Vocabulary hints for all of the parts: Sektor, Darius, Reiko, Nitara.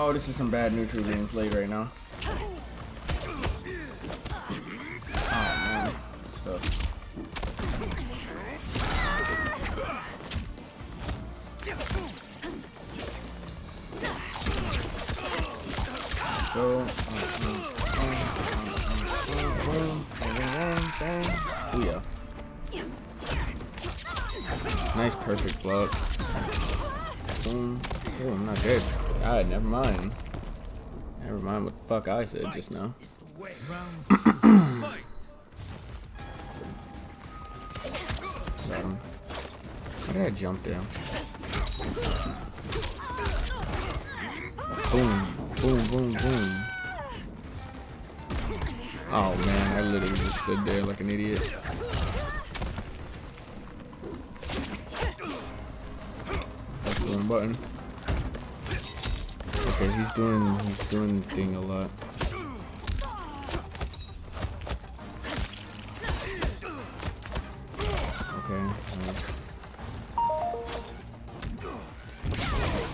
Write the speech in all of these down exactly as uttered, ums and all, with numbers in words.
Oh, this is some bad neutral being played right now. Nice, perfect block. Boom. Oh, I'm not dead. God, never mind. Never mind what the fuck I said just now. um, I gotta jump down. Boom, boom, boom, boom. Oh man, I literally just stood there like an idiot. That's the wrong button. Okay, he's doing he's doing the thing a lot. Okay, nice.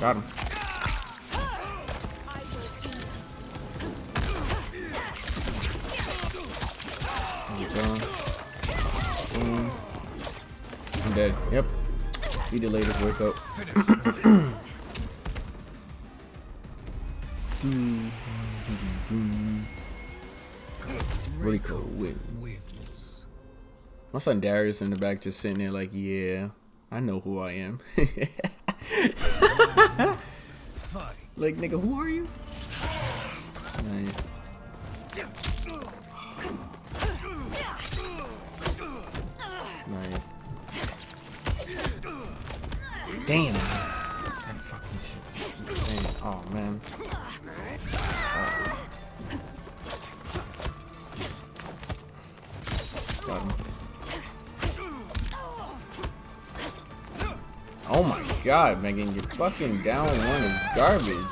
Got him. I'm, I'm dead. Yep. He delayed his wake up. Reiko wins. My son Darius in the back just sitting there like, yeah, I know who I am. Like, nigga, who are you? Nice. Nice. Damn. That fucking shit is insane. Oh man. Oh my god, Megan, you're fucking down one is garbage.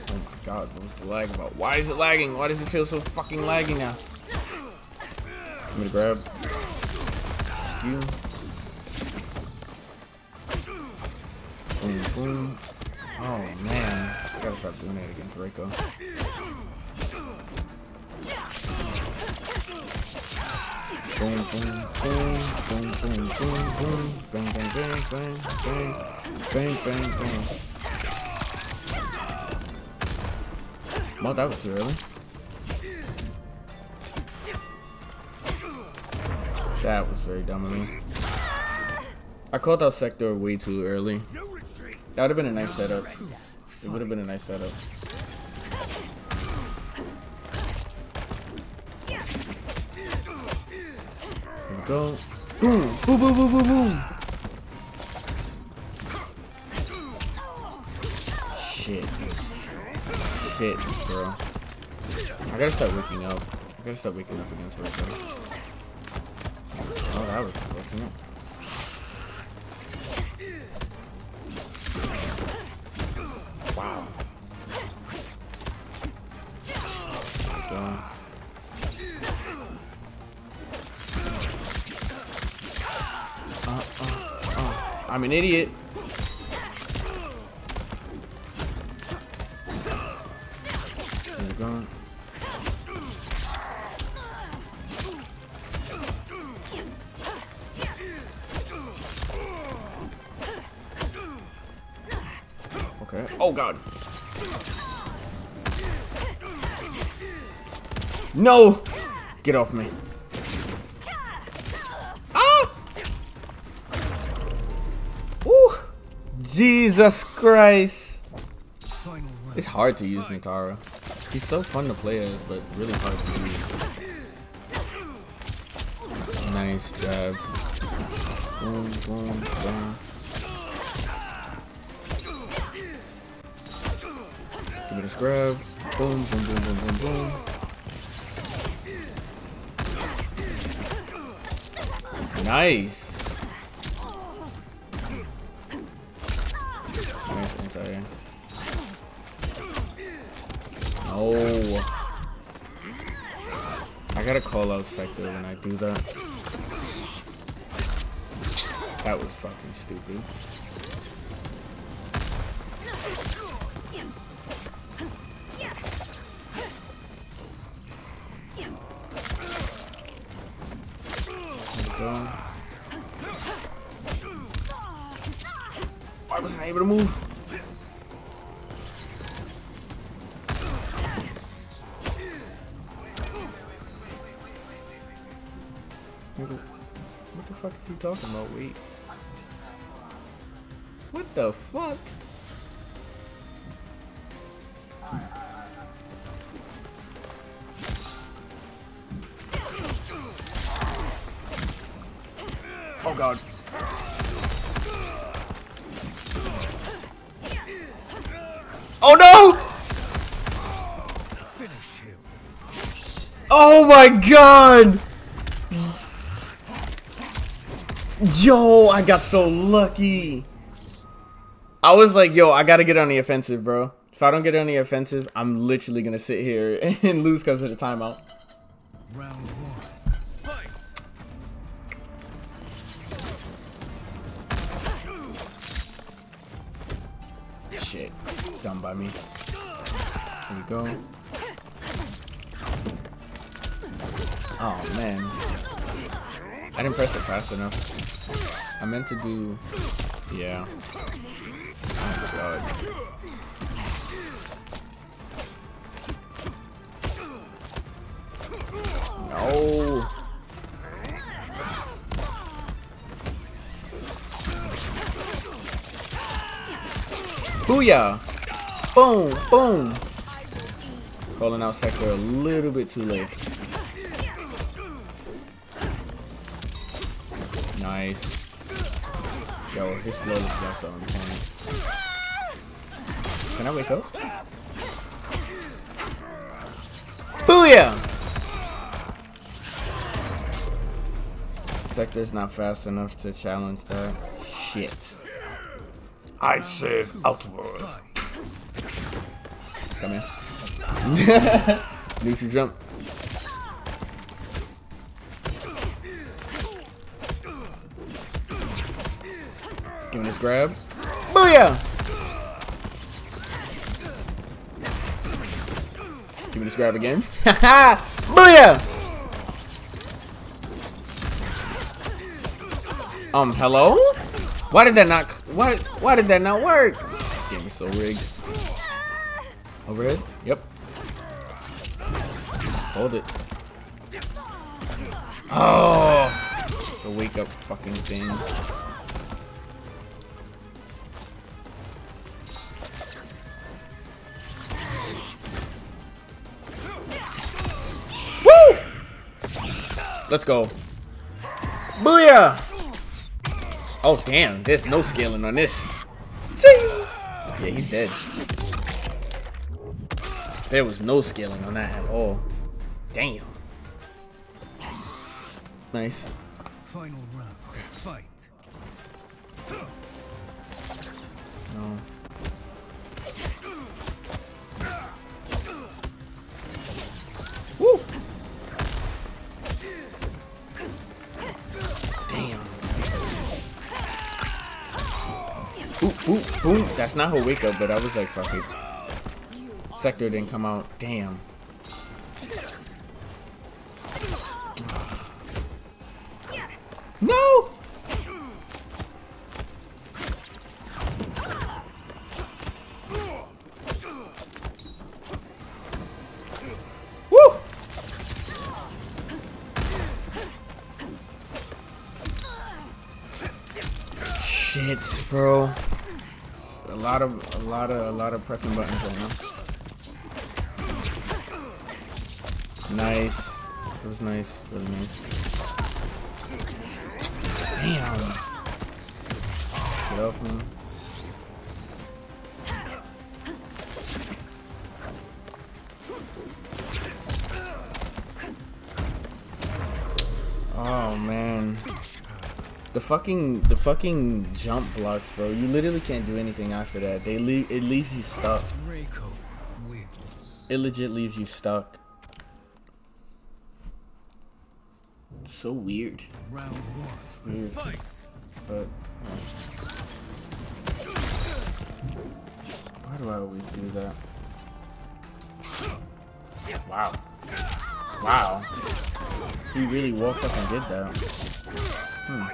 Oh my god, what was the lag about? Why is it lagging? Why does it feel so fucking laggy now? I'm gonna grab you. Boom, boom. Oh man, I gotta stop doing that against Reiko. Boom, boom, boom, boom, boom, boom, boom, bang, bang, bang, bang, bang, bang, bang, bang. Well, that was early. That was very dumb of me. I called out Sektor way too early. That would have been a nice setup. It would have been a nice setup. Go. Boom. Boom, boom, boom, boom, boom. Shit. Shit, bro. I gotta start waking up. I gotta start waking up against myself. Oh, that was waking up. I'm an idiot. They're gone. Okay. Oh god. No. Get off me. Jesus Christ! It's hard to use Nitara. She's so fun to play as, but really hard to use. Nice job. Boom, boom, boom. Give me the scrub. Boom, boom, boom, boom, boom, boom. Nice. Nice anti-air. No. I gotta call out Sektor when I do that. That was fucking stupid. I wasn't able to move. What the fuck is he talking about? Wait. What the fuck? Oh god. Oh no! Finish him. Oh my god! Yo, I got so lucky. I was like, yo, I gotta get on the offensive, bro. If I don't get on the offensive, I'm literally gonna sit here and lose because of the timeout. Round one. Shit, done by me. Here we go. Oh man, I didn't press it fast enough. I meant to do, yeah. Oh god. No. Booyah! Boom! Boom! Calling out Sektor a little bit too late. Nice. Yo, his flow is back on the point. Can I wake up? Booyah! Sektor's not fast enough to challenge that. Shit. I serve outward. Come here. Neutral jump. Give me this grab. Booyah! Give me this grab again. Haha! Booyah! Um, hello? Why did that not? Why? Why did that not work? This game is so rigged. Overhead? Yep. Hold it. Oh, the wake up fucking thing. Woo! Let's go. Booyah! Oh damn, there's no scaling on this. Jesus. Yeah, he's dead. There was no scaling on that at all. Damn. Nice. Final round. Fight. No. Woo! Ooh, ooh, ooh. That's not her wake up, but I was like, fuck it. Sektor didn't come out. Damn. No! Woo! Shit, bro. A lot of, a lot of, a lot of pressing buttons right now. Nice. That was nice. Really nice. Damn. Get off me. Oh man. The fucking the fucking jump blocks, bro. You literally can't do anything after that. They leave it leaves you stuck. It legit leaves you stuck. So weird. Round one. It's weird. Fight. But uh, why do I always do that? Wow. Wow. He really walked up and did that. Hmm.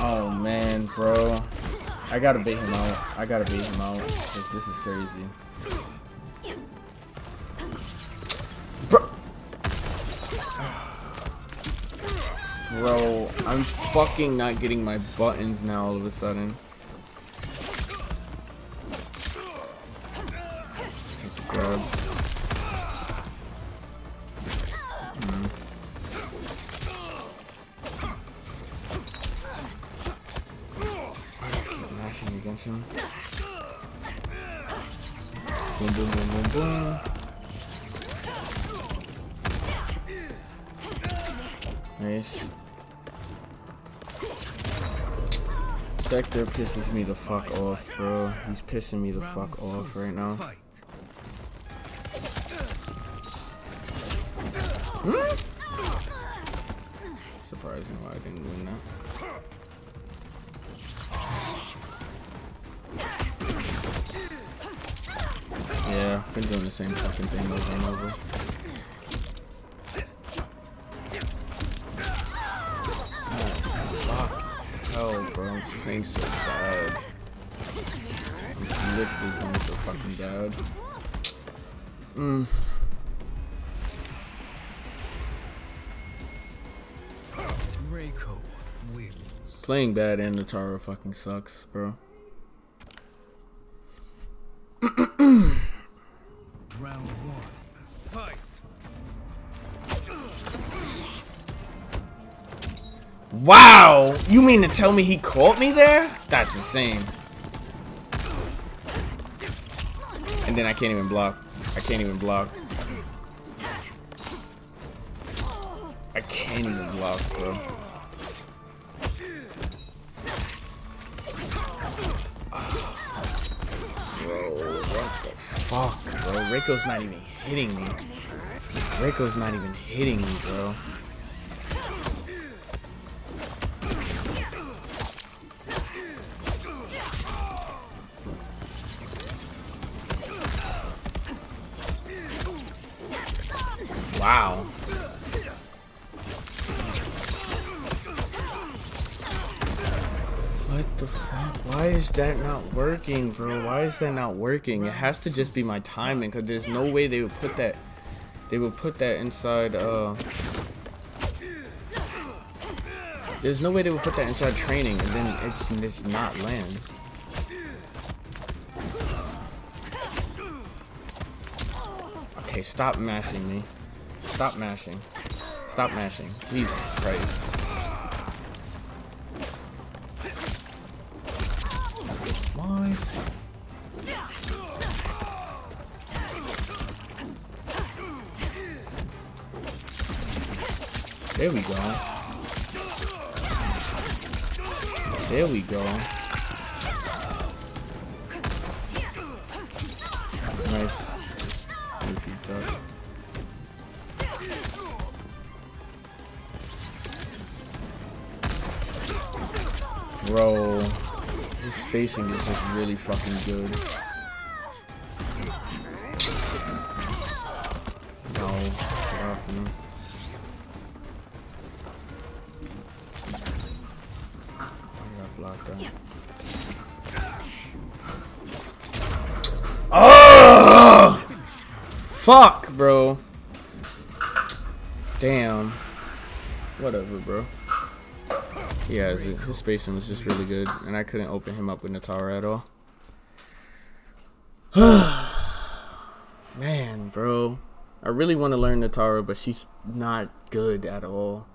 Oh man, bro. I gotta bait him out. I gotta bait him out. Cause this is crazy. Bro, I'm fucking not getting my buttons now all of a sudden. Just a grab. Mm. I keep mashing against him. Boom, boom, boom, boom, boom. Nice. Sektor pisses me the fuck off, bro. He's pissing me the fuck off right now. Hmm? Surprising why I didn't win that. Yeah, been doing the same fucking thing over and over. I'm just playing so bad. I'm literally playing so fucking bad. Mm. Reiko wins. Playing bad and Nitara fucking sucks, bro. Round one. Fight. Wow! You mean to tell me he caught me there? That's insane. And then I can't even block. I can't even block. I can't even block, bro. Bro, what the fuck, bro? Reiko's not even hitting me. Reiko's not even hitting me, bro. Wow. What the fuck? Why is that not working, bro? Why is that not working? It has to just be my timing, because there's no way they would put that. They would put that inside. Uh, there's no way they would put that inside training, and then it's, it's not land. Okay, stop mashing me. Stop mashing. Stop mashing. Jesus Christ. What? There we go. There we go. Nice. Bro, his spacing is just really fucking good. No, get off me. I got blocked out. Oh! Fuck, bro. Damn. Whatever, bro. Yeah, his spacing was just really good, and I couldn't open him up with Nitara at all. Man, bro. I really want to learn Nitara, but she's not good at all.